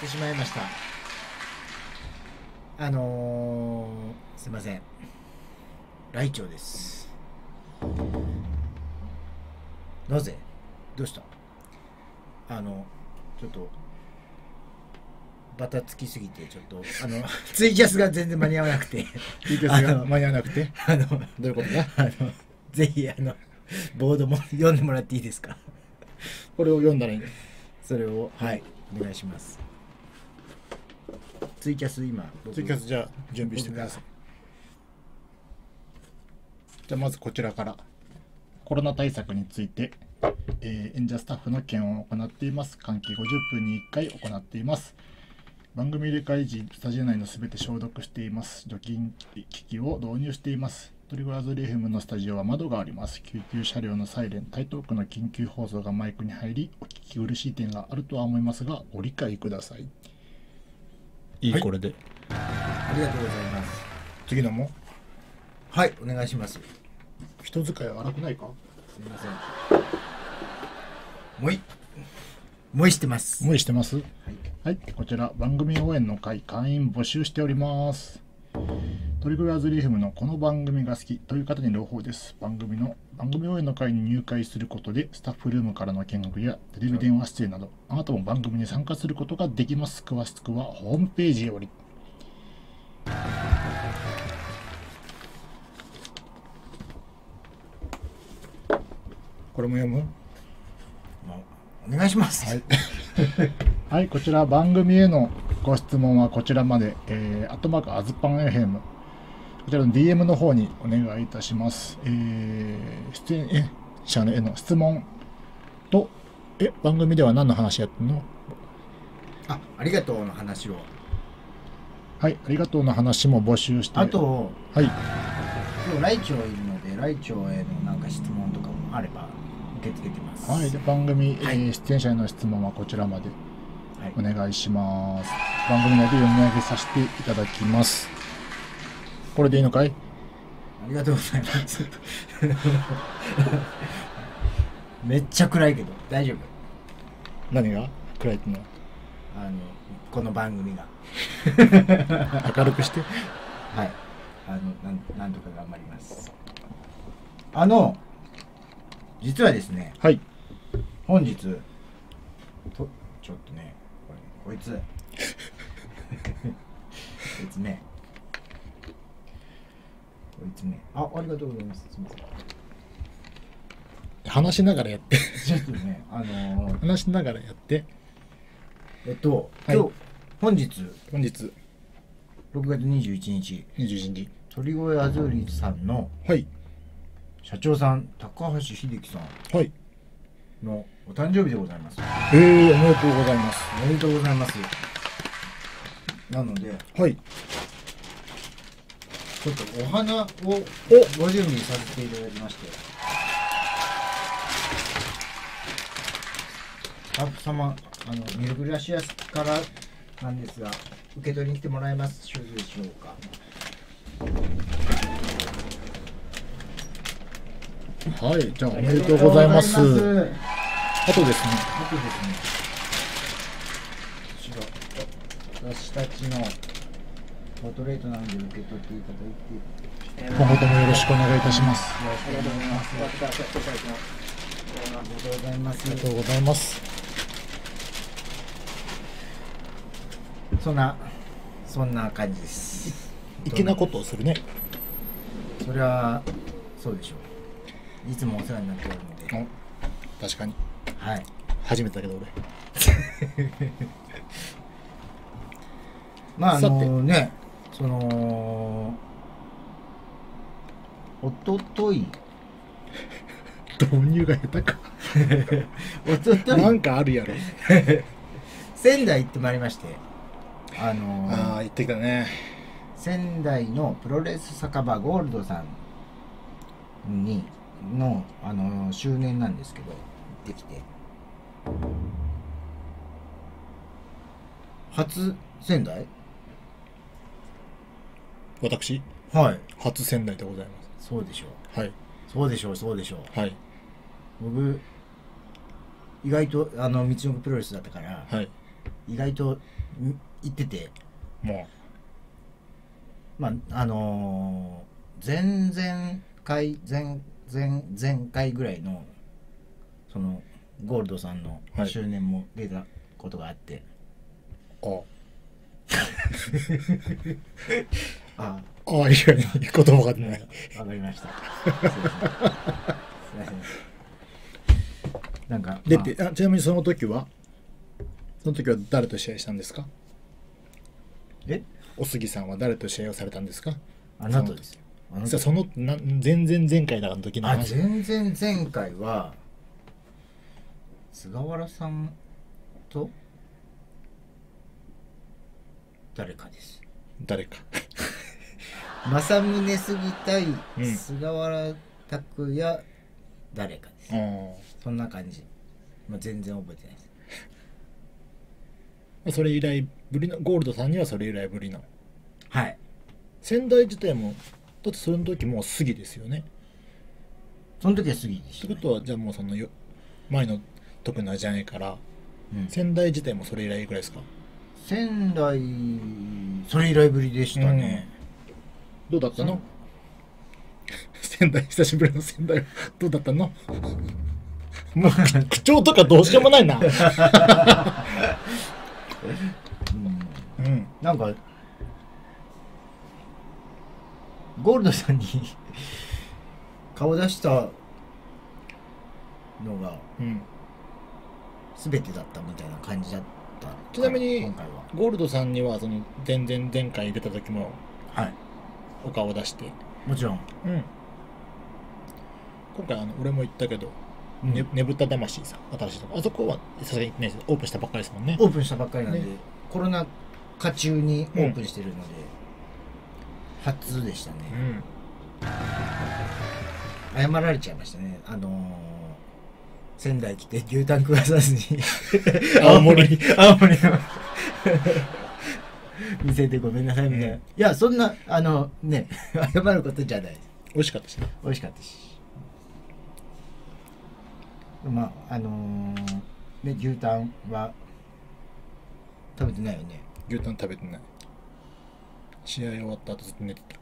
ってしまいました。すいません、ライチョウです。なぜどうした、ちょっとバタつきすぎて、ちょっとツイキャスが全然間に合わなくてツイキャスが間に合わなくてどういうことだ、ぜひボードも読んでもらっていいですか。これを読んだらいい、それをはいお願いします。ツイキャス今ツイキャスじゃあ準備してください。じゃあまずこちらから、コロナ対策について、演者スタッフの検温を行っています。換気50分に1回行っています。番組入れ替え時、スタジオ内のすべて消毒しています。除菌機器を導入しています。トリゴラズリーフムのスタジオは窓があります。救急車両のサイレン、台東区の緊急放送がマイクに入り、お聞き苦しい点があるとは思いますがご理解ください。いい、はい、これでありがとうございます。次のもはいお願いします。人使い荒くないか、すみません。もいしてます。もいしてます。はい、はい、こちら番組応援の会、会員募集しております。トリゴラズリーフムのこの番組が好きという方に朗報です。番組応援の会に入会することで、スタッフルームからの見学やテレビ電話出演など、あなたも番組に参加することができます。詳しくはホームページより。これも読む？お願いします。はい、はい、こちら番組へのご質問はこちらまで、アズパンエヘム、こちらの DM の方にお願いいたします。出演者への質問と、番組では何の話やってんの？ありがとうの話を。はい、ありがとうの話も募集して。あと、はい。今日ライチョウいるので、ライチョウへのなんか質問とかもあれば。受け付けてます。はい、で番組、出演者への質問はこちらまでお願いします、はい、番組内で読み上げさせていただきます。これでいいのかい。ありがとうございます。めっちゃ暗いけど大丈夫。何が暗いってのはこの番組が明るくしてはい、なんとか頑張ります。実はですね、はい、本日ちょっとね、こいつね、ありがとうございます。すみません。話しながらやって。ちょっとね、話しながらやって。はい、今日本日6月21日、鳥越あずりさんの、はい。社長さん、高橋秀樹さん、はい、のお誕生日でございます。おめでとうございます。おめでとうございます。なので、はい、ちょっとお花をご準備させていただきまして、スタッフ様、ミルクラシアスからなんですが、受け取りに来てもらえますでしょうか。はい、じゃあおめでとうございます。あとですね、私たちのポートレートなんで受け取っていただいて、今後ともよろしくお願いいたします。よろしくお願いします。ありがとうございます。ありがとうございます。そんな感じです。粋なことをするね。それはそうでしょう。いつもお世話になっておるので。確かに。はい。初めてだけど俺。まあね、おととい導入が下手か。おとといなんかあるやろ。仙台行ってまいりまして。行ってきたね。仙台のプロレス酒場ゴールドさんに。周年なんですけど、行ってきて、初仙台、私、はい、初仙台でございます。そうでしょう。はい、そうでしょう、そうでしょう。はい、僕意外と道のプロレスだったから、はい、意外と行ってて、もうまあ前々回ぐらいのそのゴールドさんの周年も出たことがあって、はい、あああ、いや、言葉が出ない。わかりました。なんか出て、ちなみにその時は誰と試合したんですか？え？お杉さんは誰と試合をされたんですか？あなたですよ。じゃその前々回の時の話。前々回は菅原さんと誰かです。誰か。正宗杉対菅原拓也誰かです、うん、そんな感じ、まあ、全然覚えてないです。それ以来ぶりのゴールドさんにはそれ以来ぶりの、はい、仙台自体もだってその時もう杉ですよね。その時は杉でした、ね、ってことはじゃあもうその前の特なじゃないから、うん、仙台自体もそれ以来ぐらいですか？仙台それ以来ぶりでしたね、うん。どうだったの？仙台、久しぶりの仙台どうだったの？もう口調とかどうしようもないな。うん、なんかゴールドさんに顔出したのが全てだったみたいな感じだった。ちなみにゴールドさんにはその前々回出た時も、はい。お顔を出してもちろん、うん、今回俺も言ったけど、うん、ねぶた魂さん新しいとこ、あそこはさすがにねオープンしたばっかりですもんね。オープンしたばっかりなんで、ね、コロナ禍中にオープンしてるので、うん、初でしたね、うん、謝られちゃいましたね。仙台来て牛タン食わさずに青森の見せてごめんなさいみたいな、いやそんなね謝ることじゃないです。美味しかったしね。美味しかったし、まあね、牛タンは食べてないよね。牛タン食べてない。試合終わった後ずっと寝てた。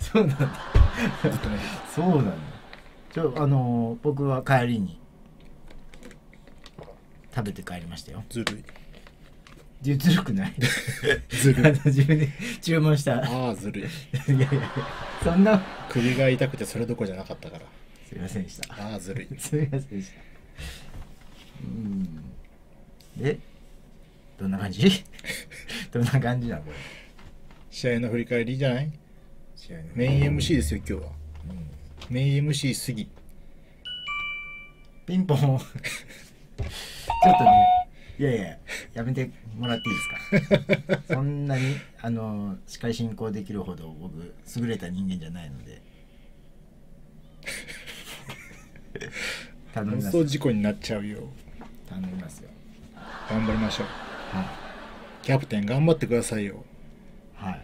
そうなんだ。ずっと寝てた。そうなんだ。僕は帰りに食べて帰りましたよ。ずるい。ずるくない？ずるい。自分で注文した。ああ、ずるい。いやいや、そんな。首が痛くてそれどころじゃなかったから。すいませんでした。ああ、ずるい。すいませんでした。うん。で、どんな感じ？どんな感じなの？試合の振り返りじゃない？試合のメイン MC ですよ、今日は。うん、メイン MC すぎ。ピンポン。ちょっとね。いやいや、やめてもらっていいですか？そんなに司会進行できるほど僕優れた人間じゃないので。頼みます。放送事故になっちゃうよ。頼みますよ。頑張りましょう。はい、キャプテン頑張ってくださいよ。はい。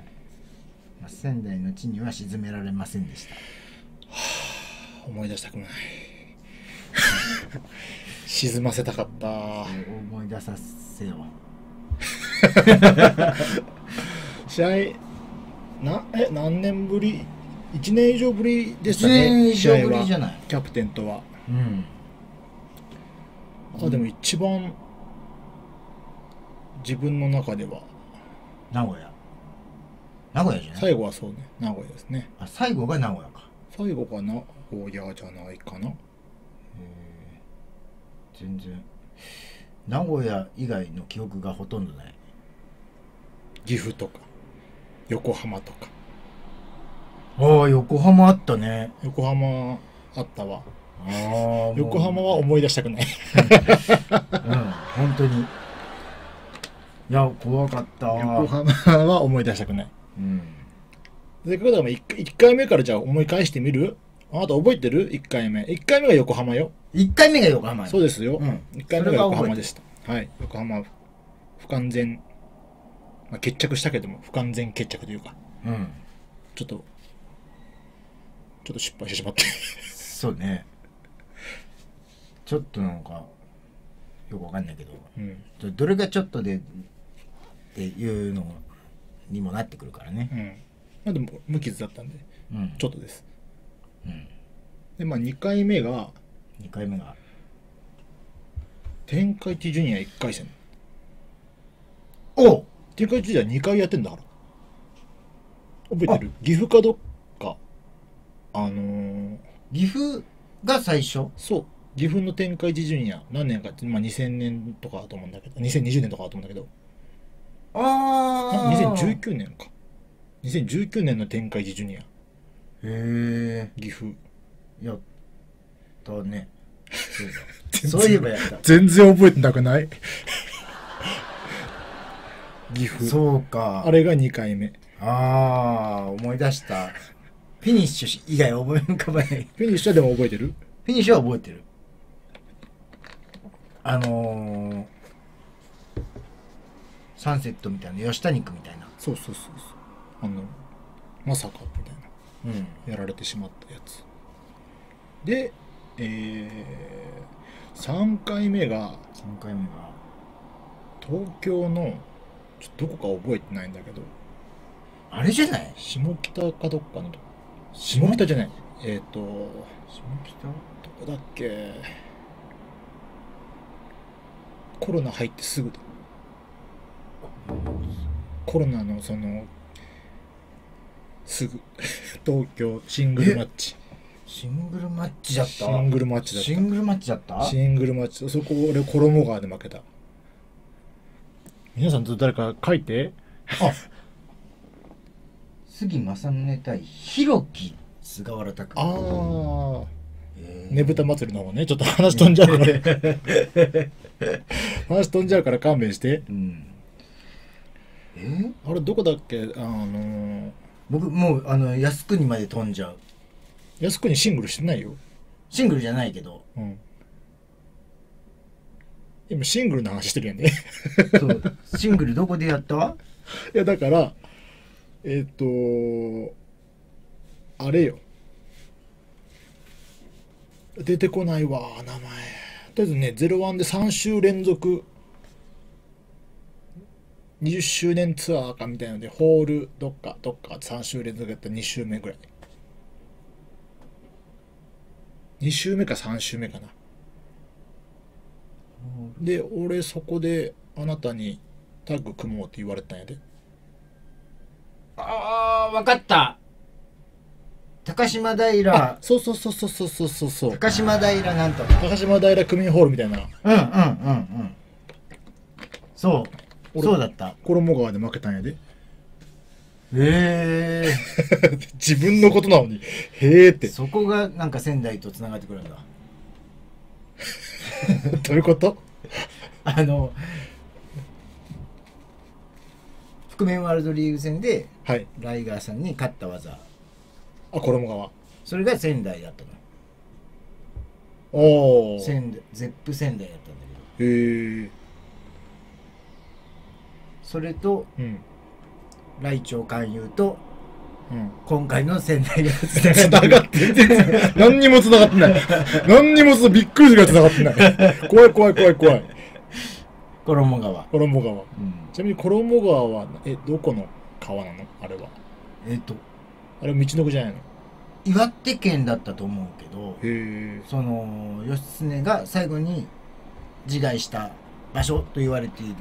まあ、仙台の地には沈められませんでした。はあ、思い出したくない。沈ませたかった。思い出させよ。試合何年ぶり？ 1 年以上ぶりでしたね。1年以上ぶりじゃない。キャプテンとは。うん。あ、でも一番自分の中では名古屋。名古屋じゃない。最後はそうね。名古屋ですね。あ、最後が名古屋か。最後が名古屋じゃないかな。全然名古屋以外の記憶がほとんどない。岐阜とか横浜とか。ああ、横浜あったね。横浜あったわ。あ横浜は思い出したくない。うん、本当に。いや、怖かった。横浜は思い出したくない。うん、せっかくだから1回目からじゃあ思い返してみる？あなた覚えてる？ 1 回目。1回目が横浜よ。1回目が横浜よ。そうですよ。うん、1回目が横浜でした。はい。横浜、不完全、まあ、決着したけども、不完全決着というか、うん、ちょっと失敗してしまって。そうね。ちょっとなんか、よくわかんないけど、うん、どれがちょっとでっていうのにもなってくるからね、うん、でも無傷だったんで、うん、ちょっとです、うん、でまあ2回目が天下一ジュニア1回戦おう天下一ジュニア2回やってんだから覚えてる？岐阜かどっか岐阜が最初？そう岐阜の天下一ジュニア何年かって、まあ、2000年とかだと思うんだけど2020年とかだと思うんだけど2019年か2019年の天下一ジュニアへえ岐阜やったねそういえばやった全然覚えてなくない岐阜そうかあれが2回目ああ思い出したフィニッシュ以外覚え浮かばないフィニッシュはでも覚えてるフィニッシュは覚えてるサンセットみたいな吉谷君みたいなそうそうそうそうまさかみたいな、うん、やられてしまったやつで3回目が東京のちょっとどこか覚えてないんだけどあれじゃない下北かどっかの下北じゃない下北どこだっけコロナ入ってすぐだコロナのそのすぐ東京シングルマッチシングルマッチだったシングルマッチだったシングルマッチだったシングルマッチそこ俺衣川で負けた皆さんと誰か書いてあ杉正宗対弘樹菅原拓ああねぶた祭りの方ねちょっと話飛んじゃうので話飛んじゃうから勘弁して、うん、あれどこだっけ僕もう靖国まで飛んじゃう靖国シングルしてないよシングルじゃないけど、うん、今シングルの話してるやんねそうシングルどこでやったいやだからあれよ出てこないわ名前とりあえずね01で3週連続20周年ツアーかみたいなのでホールどっか3週連続やったら2週目ぐらい2週目か3週目かなで俺そこであなたにタッグ組もうって言われたんやでああ分かった高島平そうそうそうそうそうそうそう高島平なんと高島平区民ホールみたいなうんうんうんうんそうそうだった衣川で負けたんやでへえ自分のことなのにへえってそこがなんか仙台とつながってくるんだどういうこと覆面ワールドリーグ戦でライガーさんに勝った技、はい、あ衣川それが仙台だったのおおゼップ仙台だったんだけどへえそれと、うん、来庁勧誘と、うん、今回の仙台がつながってる何にもつながってない何にもびっくりするがつながってない怖い怖い怖い怖い衣川衣川、うん、ちなみに衣川はどこの川なのあれはあれは道のくじゃないの岩手県だったと思うけどその義経が最後に自害した場所と言われてい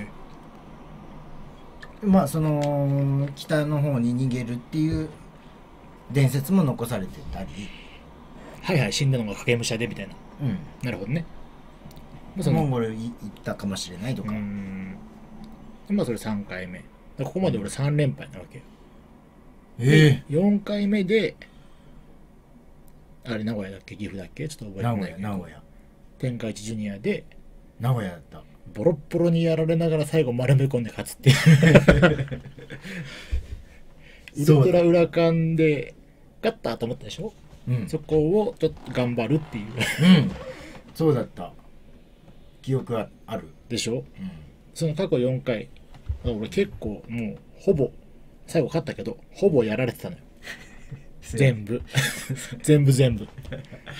るまあその北の方に逃げるっていう伝説も残されてたりはいはい死んだのが影武者でみたいな、うん、なるほどねモンゴル行ったかもしれないとかまあそれ3回目ここまで俺3連敗なわけよ4回目であれ名古屋だっけ岐阜だっけちょっと覚えてないけど名古屋天下一ジュニアで名古屋だったボロッボロにやられながら最後丸め込んで勝つってウルトラ裏勘で勝ったと思ったでしょ、うん、そこをちょっと頑張るっていう、うん、そうだった記憶はあるでしょ、うん、その過去4回俺結構もうほぼ最後勝ったけどほぼやられてたのよ全部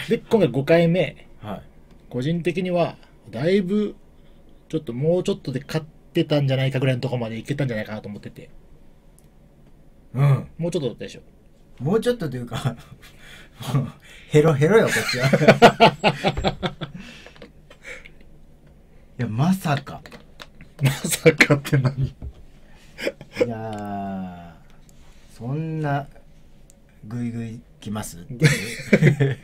で今回5回目、はい、個人的にはだいぶ、ちょっともうちょっとで勝ってたんじゃないかぐらいのところまでいけたんじゃないかなと思ってて。うん。もうちょっとだったでしょ。もうちょっとというか、ヘロヘロよ、こっちは。いや、まさか。まさかって何？いやー、そんな、ぐいぐい来ますっていう。だか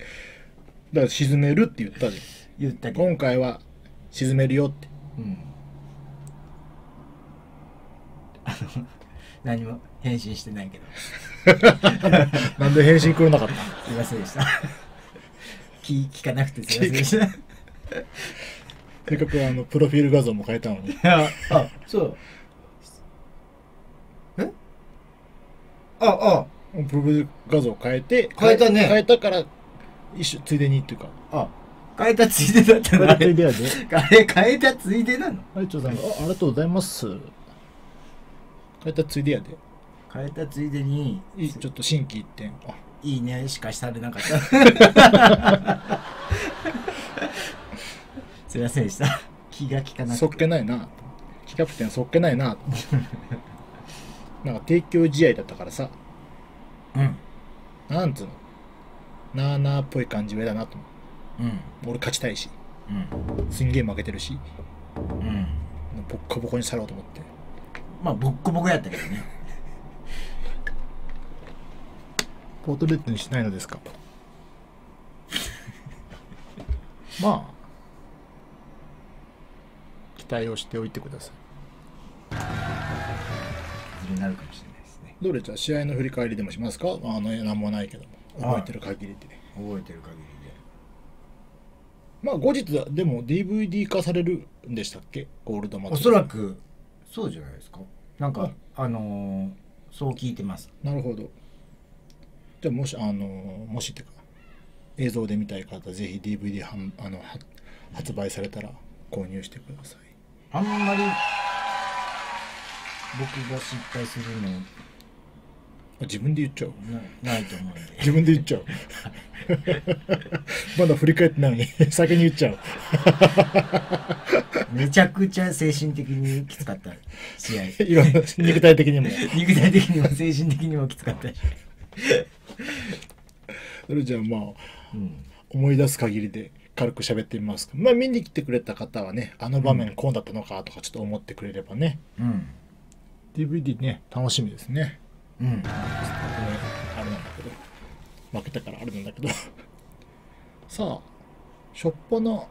ら沈めるって言ったじゃん。言ったけど。今回は沈めるよって。うん。何も返信してないけど。なんで返信来なかったの？すいませんでした。聞かなくてすいませんでした。せっかくプロフィール画像も変えたのに。あ、そう。え？あ、プロフィール画像変えたね。変えたから一緒ついでにっていうか。あ、変えたついでだったの。あれ変えたついでなの。はい、ちょっとありがとうございます。変えたついでやで。変えたついでに、ちょっと新規一点。いいねしかされなかった。すいませんでした。気が利かなくて。そっけないな。キャプテンそっけないな。なんか提供試合だったからさ。うん。なんつうの。なあなあっぽい感じ上だなと思う。うん。俺勝ちたいし。うん。すんげえ負けてるし。うん。ボッコボコにさろうと思って。まあボッコボコやったけどね。ポートレットにしないのですか。まあ。期待をしておいてください。になるかもしれないですね。どれじゃあ試合の振り返りでもしますか？なんもないけども覚えてる限りで、ね。覚えてる限りで。まあ後日でも DVD 化されるんでしたっけ？ゴールドマッチ。おそらくそうじゃないですか。なんかそう聞いてます。なるほど。じゃあもしもしってか映像で見たい方ぜひ DVD 発売されたら購入してください。あんまり僕が失敗するの自分で言っちゃうないと思うんで自分で言っちゃうまだ振り返ってないのに先に言っちゃうめちゃくちゃ精神的にきつかった試合いろんな肉体的にも肉体的にも精神的にもきつかったそれじゃあまあ、うん、思い出す限りで軽く喋ってみます。まあ見に来てくれた方はね、場面こうだったのかとかちょっと思ってくれればね。うん、DVD ね楽しみですね。うん。あれなんだけど、負けたからあれなんだけど。さあ、しょっぱな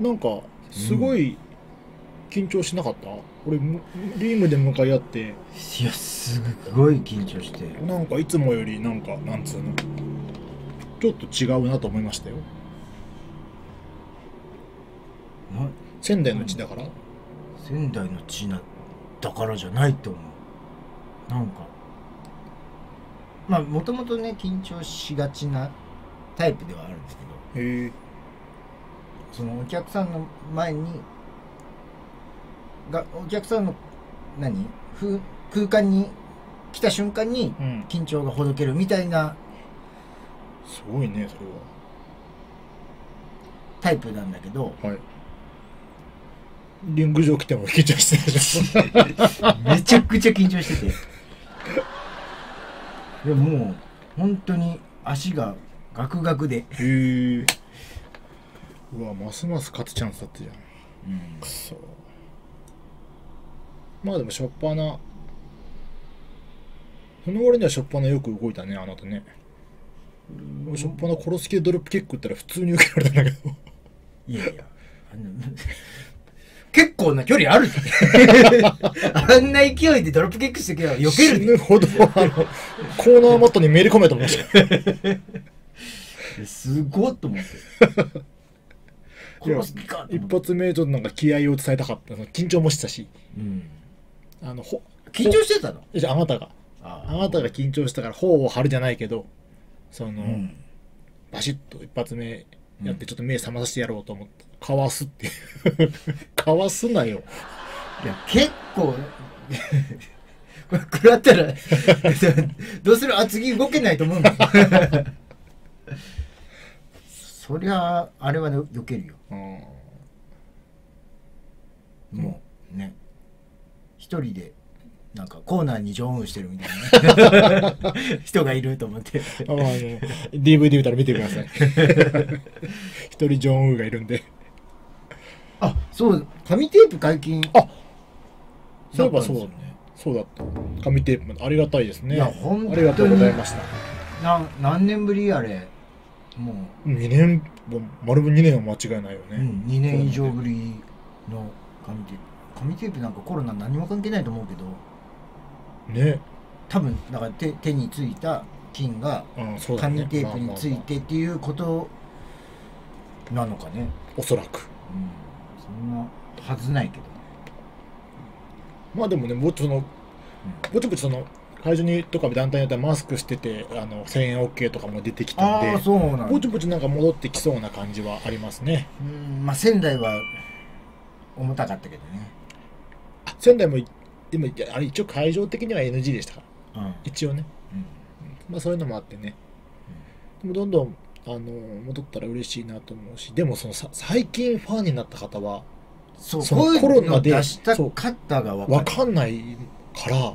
なんかすごい緊張しなかった。俺リームで向かい合って。いやすごい緊張して。なんかいつもよりなんかなんつうの。ちょっと違うなと思いましたよ。仙台の地だから、仙台の地だからじゃないと思う。なんかまあもともとね緊張しがちなタイプではあるんですけど、そのお客さんの前にお客さんの空間に来た瞬間に緊張がほどけるみたいな、すごいねそれはタイプなんだけど、はい、リング上来ても緊張してるめちゃくちゃ緊張しててでもう本当に足がガクガクで、うわますます勝つチャンスだったじゃん、くそ。まあでもしょっぱなその割にはしょっぱなよく動いたねあなたね。しょっぱな殺す系ドロップキックったら普通に受けられたんだけどいやいや結構な距離あるあんな勢いでドロップキックしてきたら避ける、死ぬほどコーナーマットにめり込めと思いましたすごっと思って一発目ちょっとなんか気合を伝えたかった、緊張もしてたし、緊張してたのじゃああなたが緊張したから頬を張るじゃないけどバシッと一発目やってちょっと目覚まさせてやろうと思って、かわすっていうかわすなよ。いや結構これ食らったらどうする、次動けないと思うんだそそりゃあれはよけるよ、うん、もうね一人でなんかコーナーにジョーンしてるみたいな人がいると思ってDVD 見たら見てください一人ジョーンがいるんで、あ、そう紙テープ解禁、あ、そういえばそうだね、そうだった、紙テープありがたいですね、いや本当にありがとうございました。何年ぶりあれ、もう2年丸々2年は間違いないよね、うん、2年以上ぶりの紙テープ、紙テープなんかコロナ何も関係ないと思うけどね、多分だから手についた菌が紙テープについてっていうことなのかね、おそらく、うん、そんなはずないけど、まあでもね、もうちょっとぼちぼちその会場にとか団体によってはマスクしてて1000円 OK とかも出てきたんで、ぼちぼちなんか戻ってきそうな感じはありますね。うん、まあ仙台は重たかったけどね。あ、仙台もでもあれ一応会場的には NG でしたから、うん、一応ね、うん、まあそういうのもあってね、うん、でもどんどん戻ったら嬉しいなと思うし、でもその最近ファンになった方はそうそのコロナで分かんないから、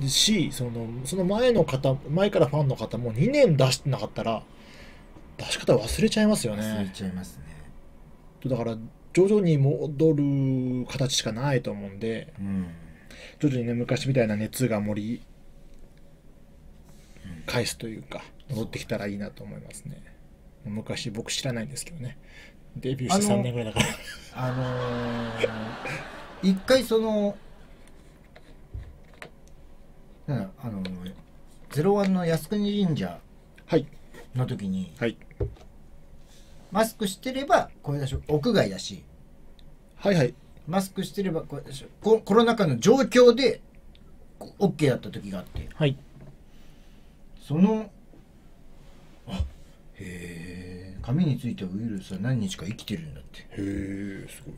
うん、しその前の方前からファンの方も2年出してなかったら出し方忘れちゃいますよね。忘れちゃいますね。だから徐々に戻る形しかないと思うんで。うん、徐々にね、昔みたいな熱が盛り返すというか、戻ってきたらいいなと思いますね。昔、僕知らないんですけどね、デビューして3年ぐらいだから、一回01の靖国神社の時に、はいはい、マスクしてれば声出し、屋外だし、はいはい、マスクしてればこれでしょ、コロナ禍の状況で OK だった時があって、はい、あ、へえ、紙についてはウイルスは何日か生きてるんだって。へえ、すごい。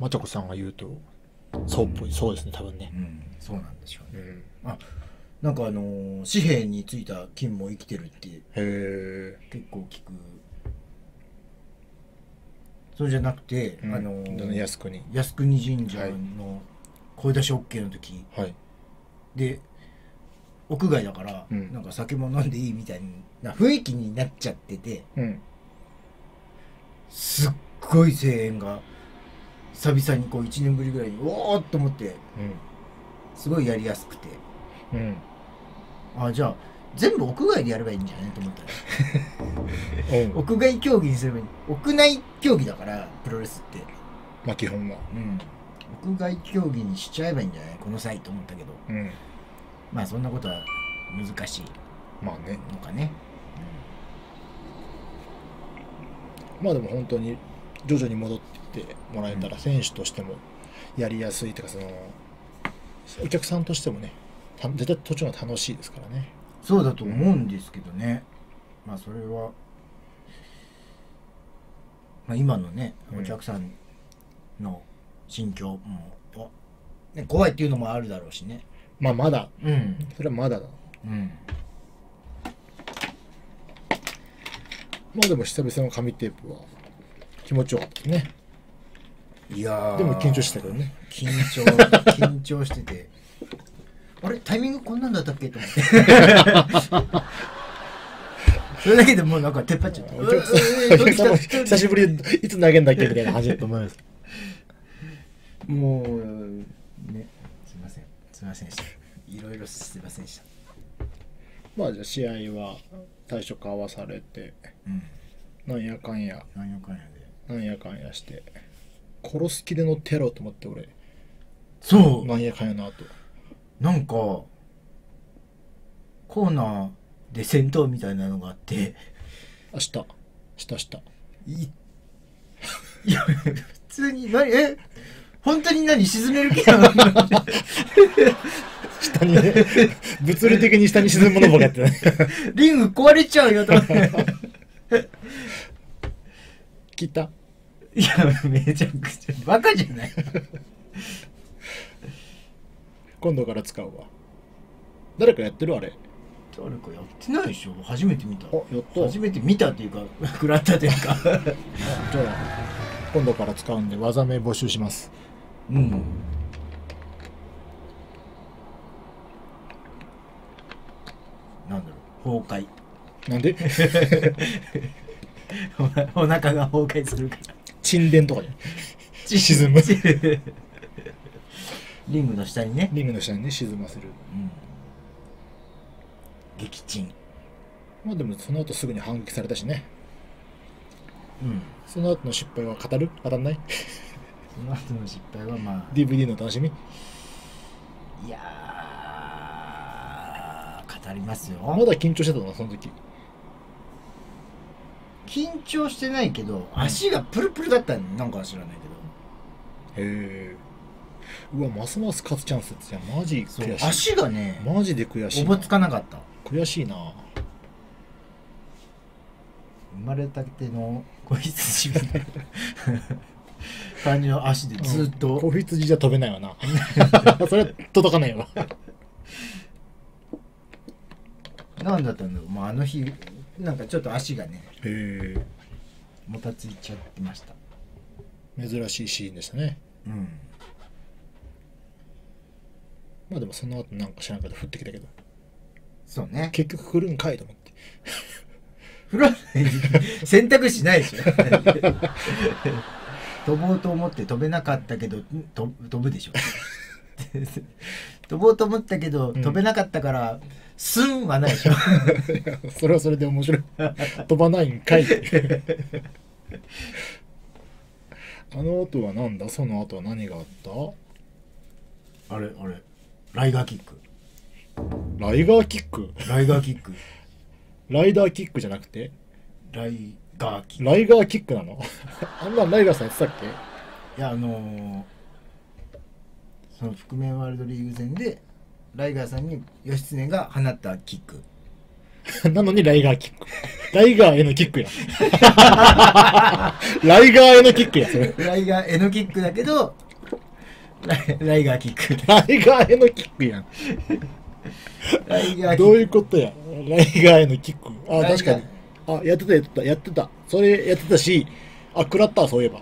まちゃこさんが言うとそうっぽい、うん、そうですね、多分ね、うん、そうなんでしょうね、うん、あ、なんか紙幣についた菌も生きてるって、へえ、結構聞く。そうじゃなくて、うん、靖国神社の声出し OK の時、はい、で屋外だから、うん、なんか酒も飲んでいいみたいな雰囲気になっちゃってて、うん、すっごい声援が久々にこう1年ぶりぐらいにおーっと思って、うん、すごいやりやすくて、うん、あ、じゃあ全部屋外でやればいいんじゃないと思ったら屋外競技にすればいい。屋内競技だからプロレスって、まあ基本は、うん、屋外競技にしちゃえばいいんじゃないこの際と思ったけど、うん、まあそんなことは難しいのかね。まあでも本当に徐々に戻ってきてもらえたら、選手としてもやりやすいというか、お客さんとしてもね、絶対途中が楽しいですからね。そうだと思うんですけどね、うん、まあそれは、まあ、今のねお客さんの心境も、うん、怖いっていうのもあるだろうしね。まあまだ、うん、それはまだだ、うん、まあでも久々の紙テープは気持ちよかったね。いやでも緊張してたけどね、緊張しててあれタイミングこんなんだったっけと思ってそれだけでもうなんか出っ張っちゃった。久しぶりいつ投げんだっけみたいな感じだと思います。もうね、すいません、すいませんでした、いろいろすいませんでした。まあじゃあ試合は最初交わされて、うん、なんやかんやして殺す気で乗ってやろうと思って、俺そうなんやかんやなと、なんかコーナーで戦闘みたいなのがあって、いや普通に何、本当に何沈める気なの下にね、物理的に下に沈むものばかりやってないリング壊れちゃうよと思って聞いた、いやめちゃくちゃバカじゃない今度から使うわ。誰かやってるあれ。誰かやってないでしょ。初めて見た。やった。初めて見たというか食らったというか。じゃあ今度から使うんで技名募集します。うん。なんだろう、崩壊。なんで？お腹が崩壊するから。沈殿とかじゃん。沈む。リングの下にね。リングの下にね、沈ませる。うん。撃沈。まあでもその後すぐに反撃されたしね。うん。その後の失敗は語る？語んない？その後の失敗はまあ。DVD の楽しみ？いやー、語りますよ。まだ緊張してたのその時。緊張してないけど、足がプルプルだったのなんか知らないけど。へえ。うわ、ますます勝つチャンスってマジ悔しい。足がねマジで悔しい。おぼつかなかった。悔しいな。生まれたての子羊みたいな感じの足でずっと、うん、子羊じゃ飛べないわなそれは届かないわ何だったんだろう、まあ、あの日なんかちょっと足がねもたついちゃってました。珍しいシーンでしたね。うん。まあでもその後なんか知らんけど降ってきたけど。そうね。結局降るんかいと思って。降らない。選択肢ないでしょ。飛ぼうと思って飛べなかったけど、飛ぶでしょ。飛ぼうと思ったけど、飛べなかったから、すんはないでしょ。それはそれで面白い。飛ばないんかいって。あの後はなんだ？その後は何があった？あれあれ。ライガーキック。ライガーキック。ライガーキック。ライダーキックじゃなくて。ライガーキック。ライガーキックなの。あんなライガーさんやってたっけ。いや、その覆面ワールドリーグ戦で。ライガーさんに義経が放ったキック。なのにライガーキック。ライガーへのキックや。ライガーへのキックや。それライガーへのキックだけど。ライガーキック。ライガーへのキックやん。ライガーどういうことや。ライガーへのキック。あ、確かに。あ、やってた、やってた、やってた。それやってたし、あ、食らったわ、そういえば。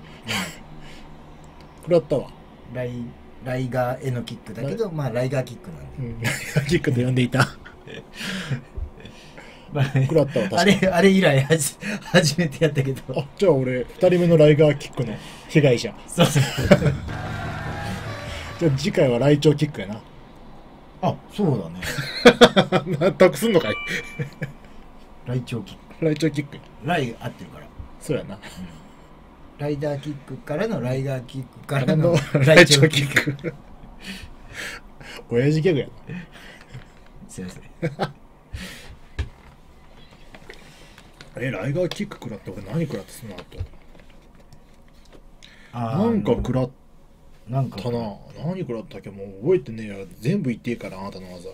食らったわ。ライガーへのキックだけど、まあ、ライガーキックなんで。ライガーキックと呼んでいた。食らったわ、確かに。あれ以来、初めてやったけど。あ、じゃあ俺、2人目のライガーキックの被害者。そうそう。じゃあ次回はライチョウキックやな。あ、そうだね。納得すんのかい。ライチョウキック。ライチョウキック。ライ合ってるから。そうやな、うん。ライダーキックからのライガーキックからのライチョウキック。親父ギャグやな。すいません。ライガーキック食らって俺何食らってすんのあと。なんか食らって。なんかたな何食らったっけもう覚えてねえや。全部痛えからあなたの技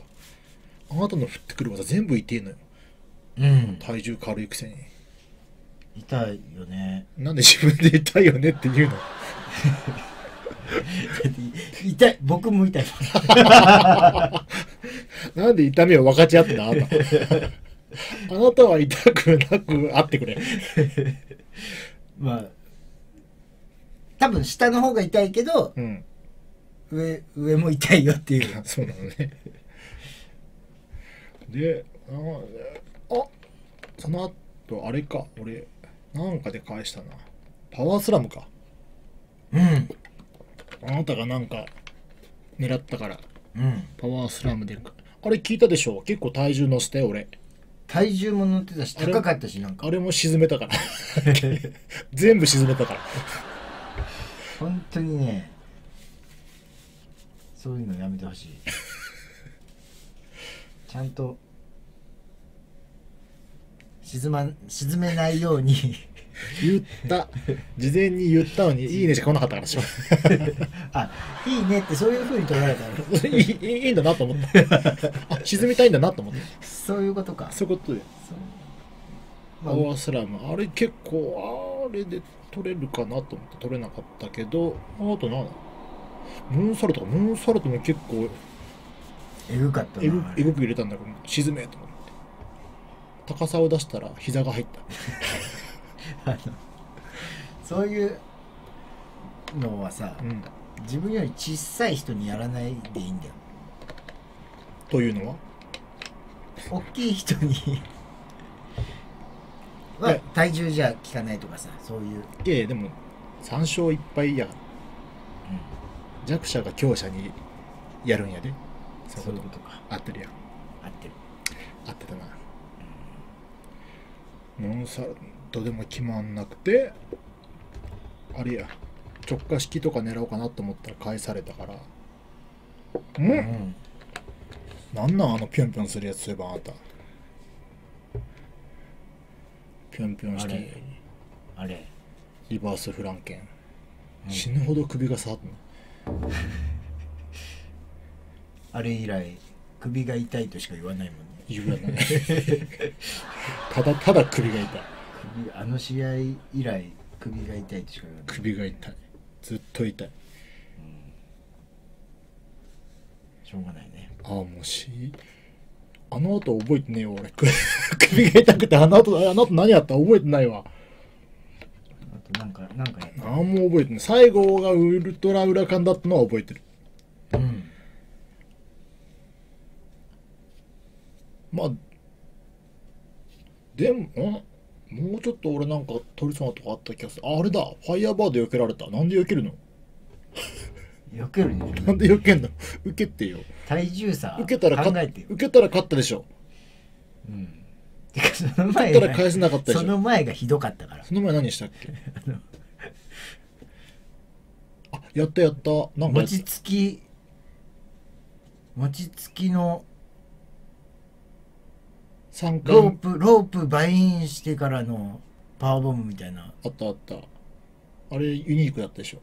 あなたの降ってくる技全部痛えのよ。うん。体重軽いくせに痛いよね。なんで自分で痛いよねって言うの痛い僕も痛いなんで痛みを分かち合ってんだあなたあなたは痛くなくあってくれまあ多分下の方が痛いけど、うん、上も痛いよっていうそうなのねで、あその後あれか俺なんかで返したな。パワースラムか。うん。あなたがなんか狙ったから、うん、パワースラムであれ聞いたでしょ。結構体重乗せて俺体重も乗ってたし高かったしなんかあれも沈めたから全部沈めたから本当にねそういうのやめてほしいちゃんと沈めないように言った事前に言ったのに「いいね」しか来なかったからしあいいねってそういうふうに取られたらいいんだなと思ってあ沈みたいんだなと思ってそういうことか。そういうことでパワースラムあれ結構あれで取れるかなと思って取れなかったけどあと何ムーンサルトかムーンサルトも結構えぐかったな。えぐく入れたんだけど沈めと思って高さを出したら膝が入ったそういうのはさ、うん、自分より小さい人にやらないでいいんだよ。というのは大きい人には体重じゃ効かないとかさ、そういう。いやいや、でも3勝1敗や、うん、弱者が強者にやるんやで。そういうことか。合ってるやん。合ってる。合ってたな。ノンサルトでも決まんなくて、あれや、直下式とか狙おうかなと思ったら返されたから。うん、うん、なんなんあのピョンピョンするやつ。そういえばあなたピョンピョンして、あれリバースフランケン、うん、死ぬほど首が触ったのあれ以来首が痛いとしか言わないもんね。言わないただただ首が痛い。あの試合以来首が痛いとしか言わない。首が痛い、ずっと痛い、うん、しょうがないね。ああ、もしあの後覚えてねえよ俺首が痛くて、あの後何やった覚えてないわ。あとなんかやった。何も覚えてない。最後がウルトラ裏感だったのは覚えてる。うん、まあでももうちょっと俺なんか取りそうなとこあった気がする。あれだ、ファイヤーバーで避けられた。なんで避けるの避けるの、なんで避けんの受けてよ。体重差考えてよ。受けたら勝ったでしょ。うん、てかその前が返せなかったでしょ。その前がひどかったから。その前何したっけあ、やったやった。なんか餅つきのロープバインしてからのパワーボムみたいな。あったあった。あれユニークだったでしょ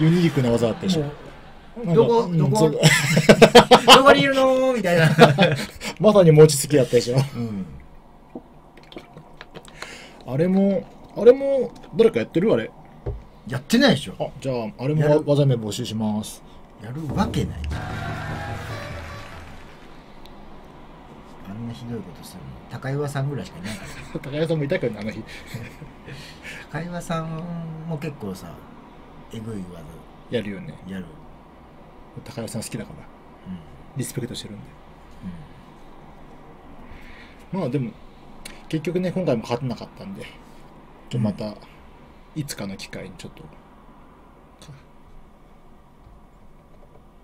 ユニークな技だったでしょ。どこどこにいるのみたいなまさに餅つきだったでしょ、うん、あれも誰かやってる。あれやってないでしょ。あ、じゃああれも技名募集します。やるわけない。あんなひどいことするの高岩さんぐらいしかいないから高岩さんもいたけどね、あの日高岩さんも結構さ、えぐい技やるよね。やる。高岩さん好きだから、うん、リスペクトしてるんで、うん、まあでも結局ね、今回も勝てなかったんで、うん、またいつかの機会にちょっと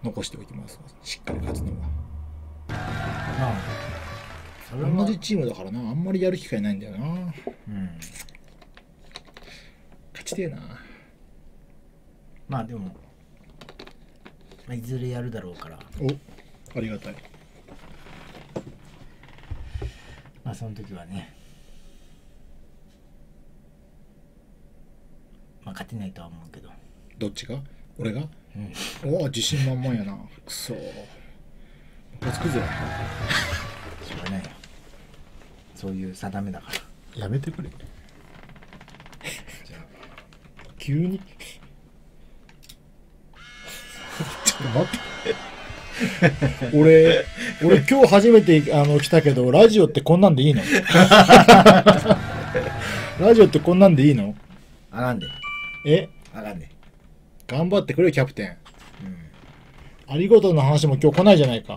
残しておきます。しっかり勝つのは。まあ同じチームだからな、あんまりやる機会ないんだよな。うん、勝ちてえな。まあでもいずれやるだろうから。お、ありがたい。まあその時はね、まあ勝てないとは思うけど。どっちが？俺が？うん、おお、自信満々やな。くそー、勝つくぜ。しょうがないよ。そういう定めだから。やめてくれじゃあ急にちょっと待って俺今日初めて来たけど、ラジオってこんなんでいいのラジオってこんなんでいいの。あかんで。え、あかんで。頑張ってくれキャプテン、うん、ありがとうの話も今日来ないじゃないか。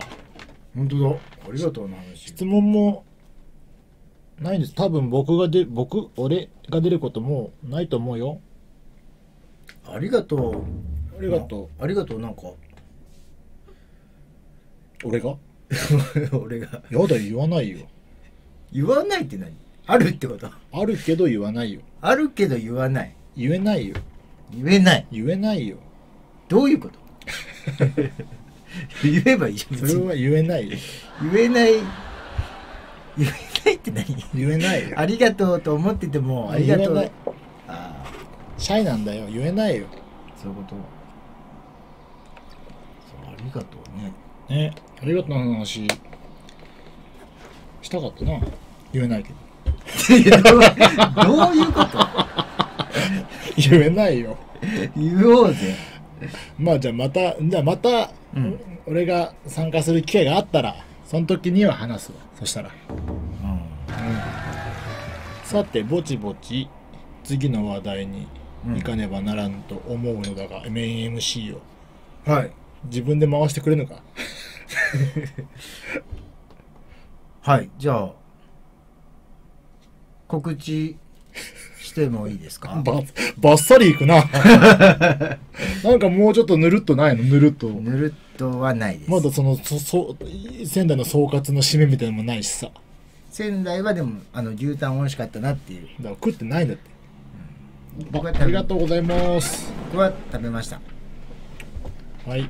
本当だ、ありがとうの話。質問もないんです。多分俺が出ることもないと思うよ。ありがとう。ありがとう。ありがとう、なんか。俺が。やだ、言わないよ。言わないって何？あるってこと？あるけど言わないよ。あるけど言わない。言えないよ。言えない。言えないよ。どういうこと？言えばいいじゃん。それは言えないよ。言えないって何？言えないよ。ありがとうと思ってても、ありがとう。ああ、シャイなんだよ。言えないよ。そういうこと。そう、ありがとうね。ね、ありがとうの話したかったな。言えないけど。どういうこと？言えないよ。言おうぜ。まあじゃあまた俺が参加する機会があったら、その時には話すわ、そしたら。うん、うん、さてぼちぼち次の話題に行かねばならんと思うのだが、メイン MC を、はい、自分で回してくれるのかはい、じゃあ告知してもいいですか？バッサリいくななんかもうちょっとぬるっとないの？ぬるっと、ぬるっとはないです。まだその仙台の総括の締めみたいなのもないしさ。仙台はでも牛タン美味しかったなっていう。だから食ってないんだって。僕はありがとうございます。僕は食べました。はい、はい、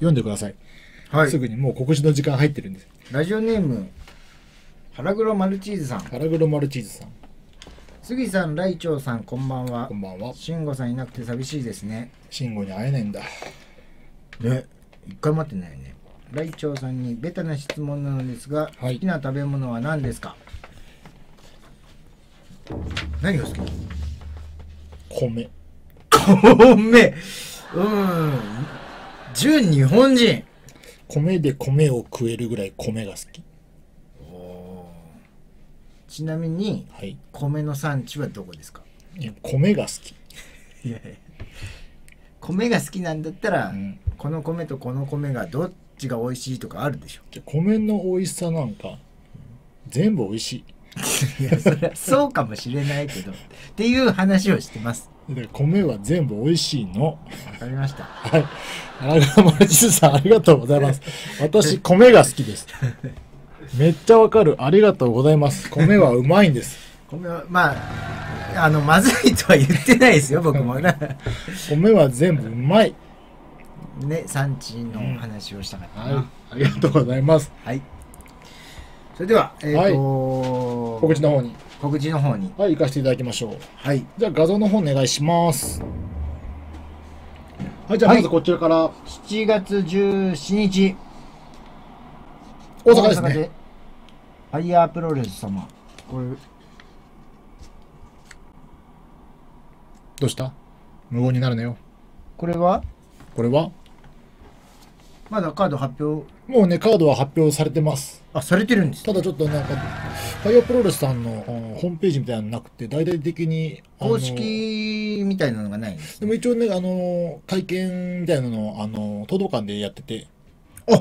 読んでください。はい、すぐに。もう告知の時間入ってるんです。ラジオネーム腹黒マルチーズさん。腹黒マルチーズさん。杉さん、ライチョウさん、こんばんは。こんばんは。慎吾さんいなくて寂しいですね。慎吾に会えないんだね。一回待ってないよね。ライチョウさんにベタな質問なのですが、はい、好きな食べ物は何ですか？何が好き？米。米。うん。純日本人。米で米を食えるぐらい米が好き。ちなみに、はい、米の産地はどこですか？いや、米が好き。いやいや。米が好きなんだったら、うん、この米とこの米がどっちが美味しいとかあるでしょ。じゃ米の美味しさなんか、うん、全部美味しい。いや、それはそうかもしれないけどっていう話をしてます。米は全部美味しいの。分かりました。はい、荒川マルチスさん、ありがとうございます。私米が好きです。めっちゃわかる。ありがとうございます。米はうまいんです。米はまあまずいとは言ってないですよ、僕も米は全部うまいね。産地の話をしたかったな、はい、ありがとうございます。はい、それでは、はい、告知の方に。告知の方に。はい、行かせていただきましょう。はい。じゃあ、画像の方お願いします。はい、じゃあ、まずこちらから。はい、7月17日。大阪ですね。ファイヤープロレス様。これ。どうした？無言になるなよ。これはまだカード発表。もうね、カードは発表されてます。あ、されてるんです。ただちょっとなんか、ファイヤープロレスさんのホームページみたいなのなくて、大々的に。公式みたいなのがないんです、ね。でも一応ね、会見みたいなのを、東道館でやってて。あ、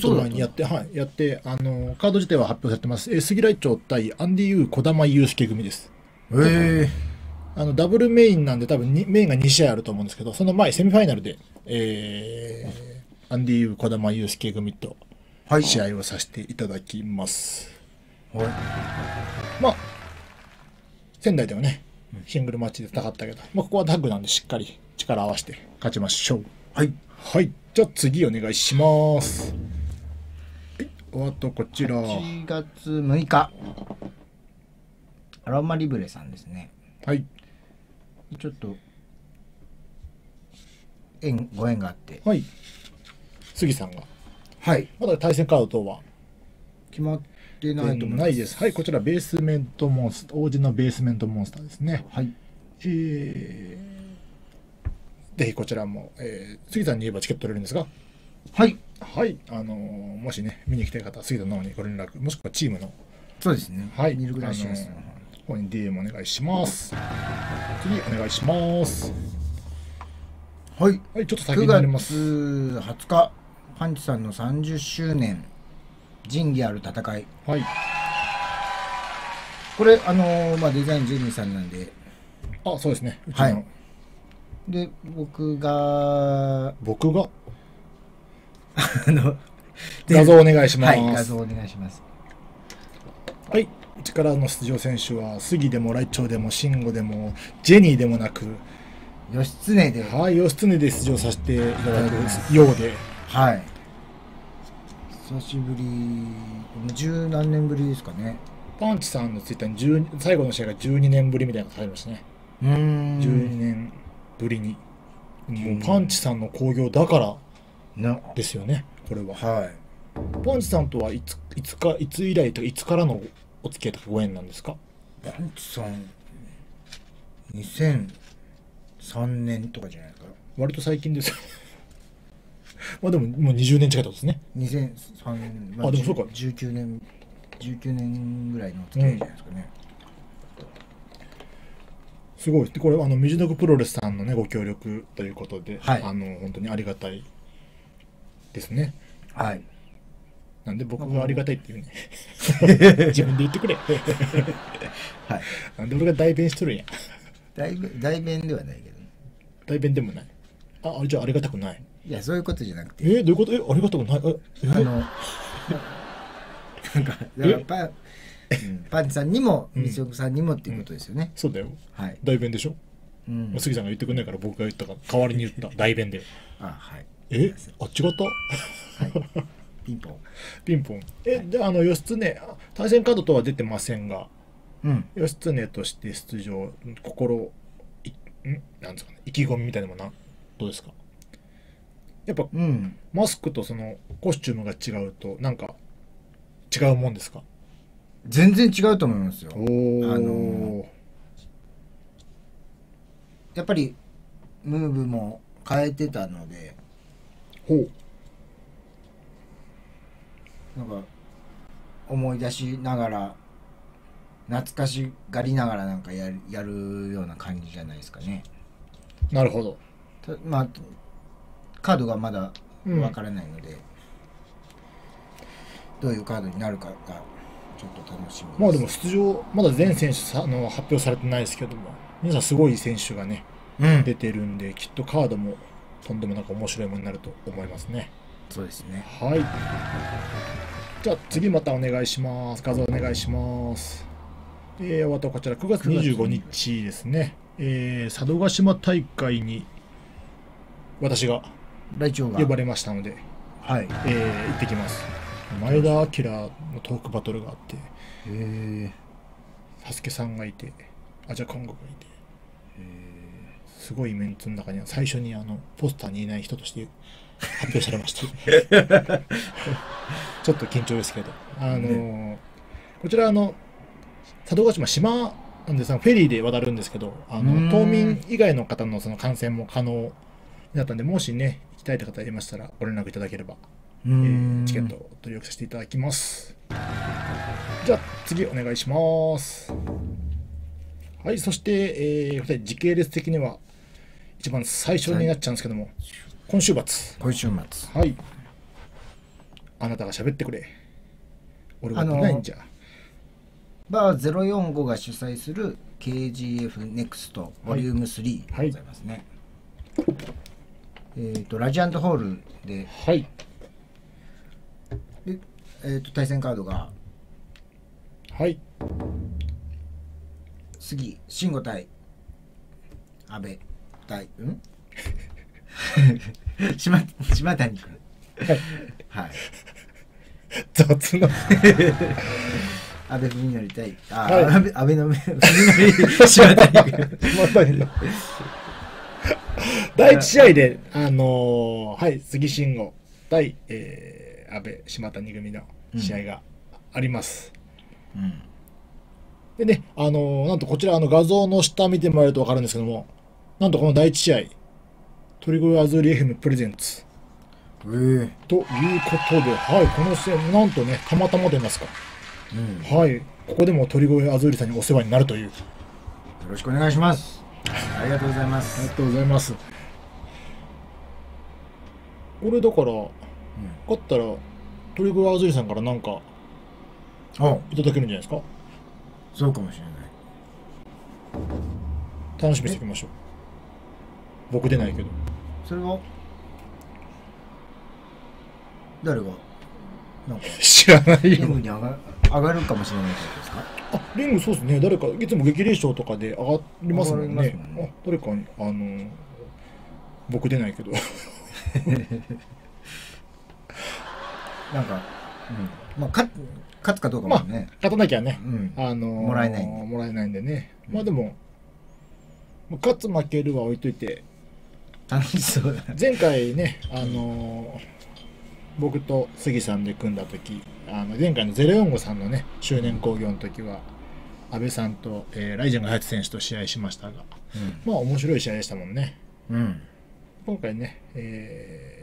そうだね。やって、はい、やって、カード自体は発表されてます。杉来町対アンディ・ユー・児玉悠介組です。ダブルメインなんで、多分メインが2試合あると思うんですけど、その前、セミファイナルで、アンディ・ユー・児玉悠介組と試合をさせていただきます。はい、まあ、仙台ではね、シングルマッチで戦ったけど、まあ、ここはタッグなんでしっかり力を合わせて勝ちましょう。はい。はい。じゃあ次お願いします。はい、あとこちら。8月6日。アロマリブレさんですね。はい。ちょっと、ご縁があって。はい。杉さんが、はい、まだ対戦カード等は決まってないと思います。ないです。はい、こちらベースメントモンスター、王子のベースメントモンスターですね。はい。ぜひこちらも、杉さんに言えばチケット取れるんですが。はい。はい、もしね、見に来てる方は杉さんの方にご連絡、もしくはチームの。そうですね。はい、ミルクラッシュです。ここに DM お願いします。次お願いします。はい、はい、ちょっと先になります。9月20日。パンチさんの30周年仁義ある戦い、はい、これまあ、デザインジェニーさんなんで。あ、そうですね。はい、で僕が画像お願いします。はい、画像お願いします。はい、力の出場選手は杉でもライチョウでも慎吾でもジェニーでもなく義経で、はい、義経で出場させていただくようで。はい、久しぶり、十何年ぶりですかね。パンチさんのツイッターに最後の試合が12年ぶりみたいなのが書いてましたね。12年ぶりに。もうパンチさんの興行だからですよね、これは。はい、パンチさんとはいつ以来とか、いつからのお付き合いとかご縁なんですか？パンチさん2003 3年とかじゃないですか。割と最近ですよ。まあでももう20年近いってことですね。2003年、まあ、あでもそうか、19年ぐらいの付き合いじゃないですかね。すごい。でこれみじのくプロレスさんのねご協力ということで、はい、本当にありがたいですね。はい。なんで僕がありがたいっていうね。自分で言ってくれ。はい。なんで俺が代弁しとるんや。代弁ではないけど。代弁でもない。あじゃあありがたくない。いやそういうことじゃなくて。どういうこと？ありがたくない。なんかやっぱパンチさんにもみちおくさんにもっていうことですよね。そうだよ。はい。代弁でしょ。うん。杉さんが言ってくれないから僕が言ったから代わりに言った代弁で。あはい。あ違った。ピンポン。ピンポン。じゃあ義経対戦カードとは出てませんが、義経として出場心なんですかね、意気込みみたいなものどうですか。やっぱマスクとそのコスチュームが違うとなんか違うもんですか。全然違うと思いますよ。やっぱりムーブも変えてたので。ほう。なんか思い出しながら懐かしがりながらなんかやるような感じじゃないですかね。なるほど。まあカードがまだわからないので、どういうカードになるかがちょっと楽しみです。まあでも出場まだ全選手発表されてないですけども、皆さんすごい選手がね、出てるんで、きっとカードもとんでもなく面白いものになると思いますね。そうですね。はい。じゃあ次またお願いします。画像お願いします。またこちら9月25日ですね。佐渡島大会に私が呼ばれましたので、はい。行ってきます。前田明のトークバトルがあって、サスケさんがいて、アジャコングがいて、すごいメンツの中には最初にポスターにいない人として発表されました。ちょっと緊張ですけど、こちら佐渡島島なんで、フェリーで渡るんですけど、島民以外の方の観戦も可能になったんで、もしね行きたいという方がいましたらご連絡いただければ、チケットを取り寄せさせていただきます。じゃあ次お願いします。はい。そして、時系列的には一番最初になっちゃうんですけども、今週末。今週末。はい。あなたが喋ってくれ。俺はないんじゃ。バー045が主催する KGF NEXT Vol.3 でございますね。ラジアントホールで。はい。対戦カードが。はい。杉慎吾対安倍対島谷君。はい。雑な。安倍文則対安倍の文則島谷君。第1試合ではい杉慎吾対安倍島谷組の試合があります。でね、なんとこちら画像の下見てもらえると分かるんですけども、なんとこの第1試合鳥越アズーリ FM プレゼンツ、ということで、はい、この試合なんとねたまたまと言いますか、はい、ここでも鳥越アズーリさんにお世話になるという。よろしくお願いします。ありがとうございます。ありがとうございます。これだから、勝ったら鳥越アズーリさんからなんかいただけるんじゃないですか。そうかもしれない。楽しみにしていきましょう。僕出ないけど。それは誰がなんか知らないよ。リングに上がるかもしれないってことですか。あ、リングそうですね。誰かいつも激励賞とかで上がりますもんね。あ、誰か僕出ないけど。なんか。まあ勝つかどうかもね、勝たなきゃねもらえないんでね。まあでも勝つ負けるは置いといて、楽しそうだ。前回ね僕と杉さんで組んだ時、前回の045さんのね周年興行の時は阿部さんと、ライジャンがハヤテ選手と試合しましたが、うん、まあ面白い試合でしたもんね。うん、今回ね、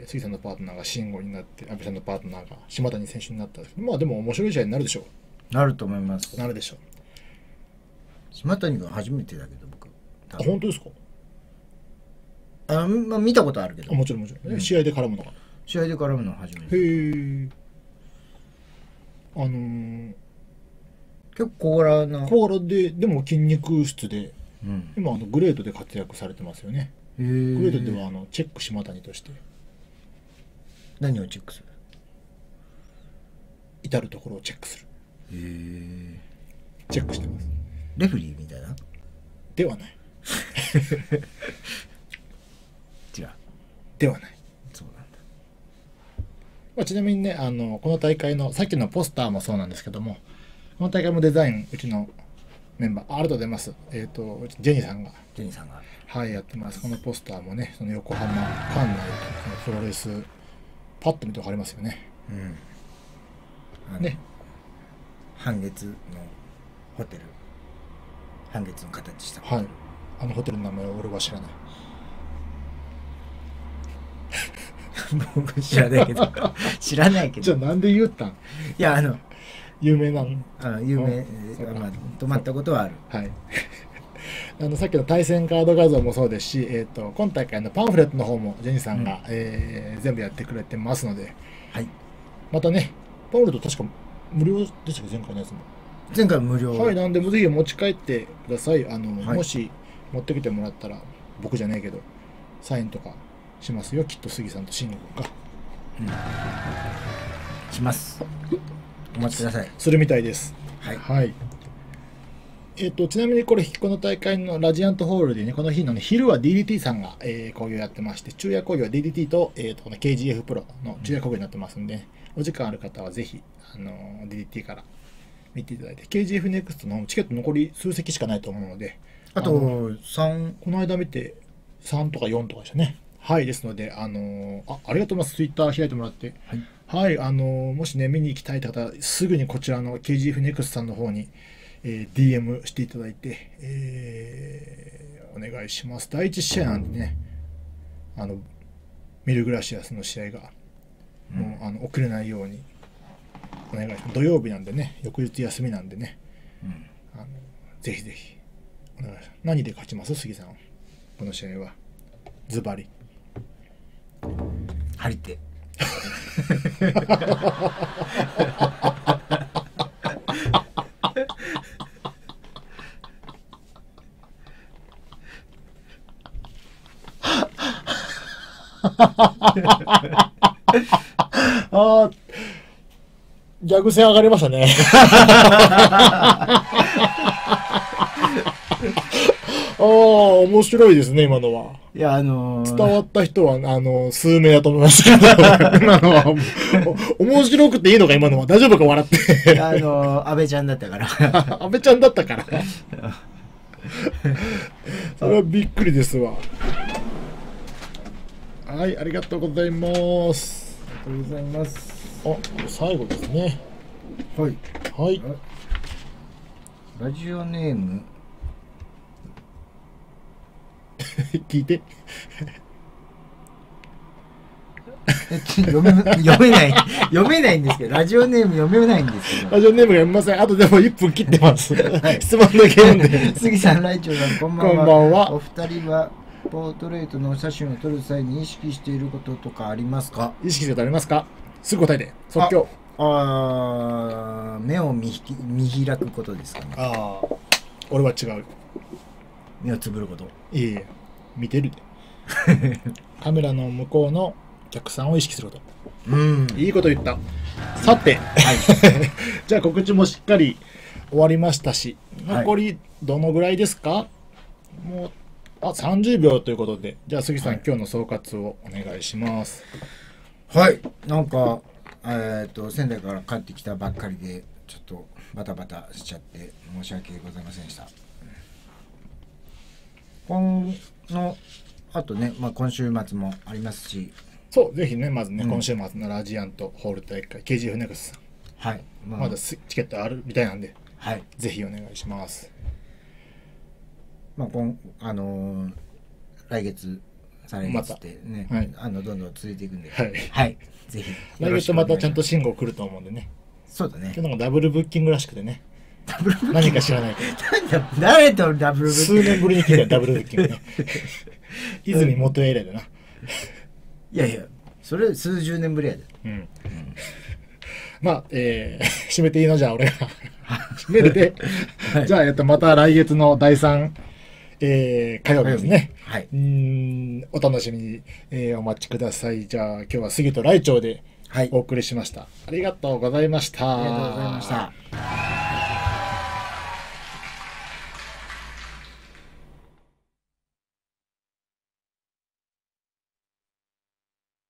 杉さんのパートナーが慎吾になって、阿部さんのパートナーが島谷選手になったんですけど、まあでも面白い試合になるでしょう。なると思います。なるでしょう。島谷君初めてだけど僕。あ、本当ですか。あ、まあ見たことあるけど。もちろんもちろん。うん、試合で絡むのか。試合で絡むの初めて。へえ。結構小柄な。小柄で、でも筋肉質で、うん、今グレートで活躍されてますよね。グレートではチェック島谷として。何をチェックする？至るところをチェックする。へえ。チェックしてます。レフェリーみたいな？ではない。違う。ではない。まあちなみにね、この大会のさっきのポスターもそうなんですけども、この大会もデザインうちのメンバーあると出ます。ジェニーさんがはいやってます。このポスターもね、その横浜館内とプロレスパッと見て分かりますよね。うんね、半月のホテル、半月の形したホテル、はい、ホテルの名前は俺は知らない。僕知らないけど知らないけど。じゃあなんで言ったん？いや有名なの。有名。泊まったことはある。はい。さっきの対戦カード画像もそうですし、今大会のパンフレットの方もジェニーさんが、全部やってくれてますので。はい。またね、パンフレット確か無料でしたっけ、前回のやつも。前回無料。はい。なんでぜひ持ち帰ってください。はい、もし持ってきてもらったら僕じゃないけどサインとか。しますよ、きっと杉さんと慎吾君が、うん、します。お待ちください。するみたいです。はい、はい、ちなみにこれこの大会のラジアントホールでね、この日の、ね、昼は DDT さんが興行やってまして、昼夜興行は DDT と、この KGF プロの昼夜興行になってますんで、お時間ある方はぜひ、DDT から見ていただいて、 KGF NEXT のチケット残り数席しかないと思うので、あと3、この間見て3とか4とかでしたね。はい、ですので、ありがとうございます。ツイッター開いてもらって、はい、はい、もしね、見に行きたい方、すぐにこちらの KGF NEXT さんの方に、DM していただいて、お願いします。第1試合なんでね、ミル・グラシアスの試合が、うん、もう遅れないようにお願いします。土曜日なんでね、翌日休みなんでね、うん、ぜひぜひ、お願いします。何で勝ちます杉さん、この試合は。ズバリ。張り手。あ、ギャグ性上がりましたね。ああ、面白いですね、今のは。いや、伝わった人は、数名だと思いますけど、今のは、面白くていいのか、今のは。大丈夫か、笑って。安倍ちゃんだったから。安倍ちゃんだったから。それはびっくりですわ。はい、ありがとうございます。ありがとうございます。あ、最後ですね。はい。はい。ラジオネーム、聞いて。読めないんですけど、ラジオネーム読めないんですけど。ラジオネーム読めません。あとでも1分切ってます。はい、質問だけ読んで。杉さん、ライチョウさん、こんばんは。こんばんは。お二人はポートレートの写真を撮る際に意識していることとかありますか？意識してることありますか？すぐ答えて。即興。目を見開くことですかね。ああ、俺は違う。目をつぶること。いえいえ。見てるで。カメラの向こうのお客さんを意識すること。うん、いいこと言った。さて、はい、じゃあ告知もしっかり終わりましたし、残りどのぐらいですか？はい、もう30秒ということで、じゃあ杉さん、はい、今日の総括をお願いします。はい、なんか仙台から帰ってきたばっかりでちょっとバタバタしちゃって申し訳ございませんでした。あとね、まあ、今週末もありますし、そう、ぜひね、まずね、うん、今週末のラジアントホール大会、KGF NEXTさん、はい、まだチケットあるみたいなんで、はい、ぜひお願いします。まあ来月再来月ってね、まはい、どんどん続いていくんで、はい、はい、ぜひ来月またちゃんと信号来ると思うんでね。そうだね。今日なんかダブルブッキングらしくてね。何か知らないけど。誰とダブルブッキング。数年ぶりに聞いたダブルブッキングね。泉元栄以来だな。いやいや、それ数十年ぶりやで。うん。うん、まあ、締めていいのじゃあ俺が締めるで。はい、じゃあまた来月の第3、火曜日ですね。はい。お楽しみに、お待ちください。じゃあ今日は杉と雷鳥でお送りしました。はい、ありがとうございました。ありがとうございました。